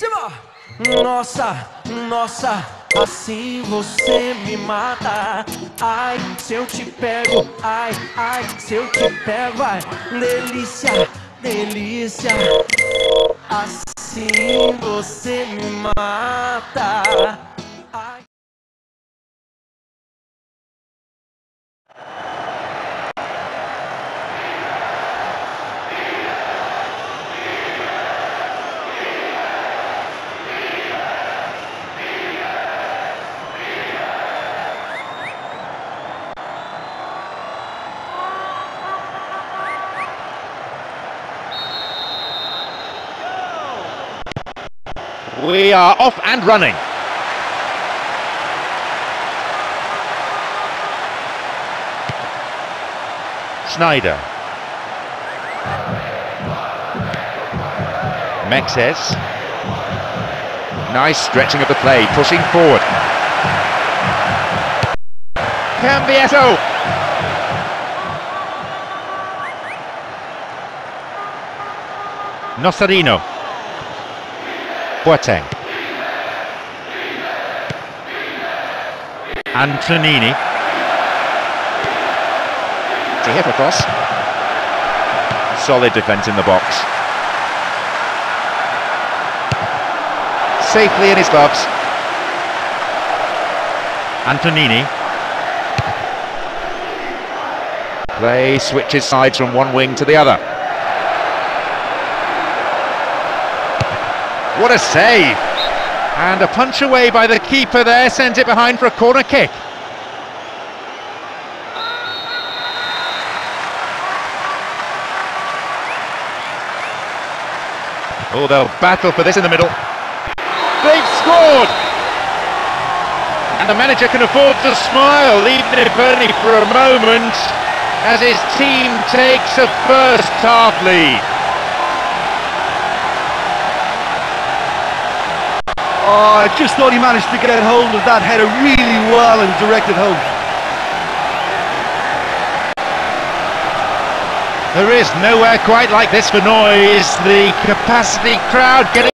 Simba! Nossa, assim você me mata. Ai, se eu te pego, ai, se eu te pego, ai. Delícia, assim você me mata. Ai. We are off and running. Schneider. Mexes. Nice stretching of the play, pushing forward. Cambiasso. Nocerino. Boateng. Antonini. To hit across. Solid defence in the box. Safely in his gloves. Antonini. Play switches sides from one wing to the other. What a save! And a punch away by the keeper there, sends it behind for a corner kick. Oh, they'll battle for this in the middle. They've scored! And the manager can afford to smile, even if only for a moment, as his team takes a first half lead. Oh, I just thought he managed to get hold of that header really well and direct it home. There is nowhere quite like this for noise. The capacity crowd getting...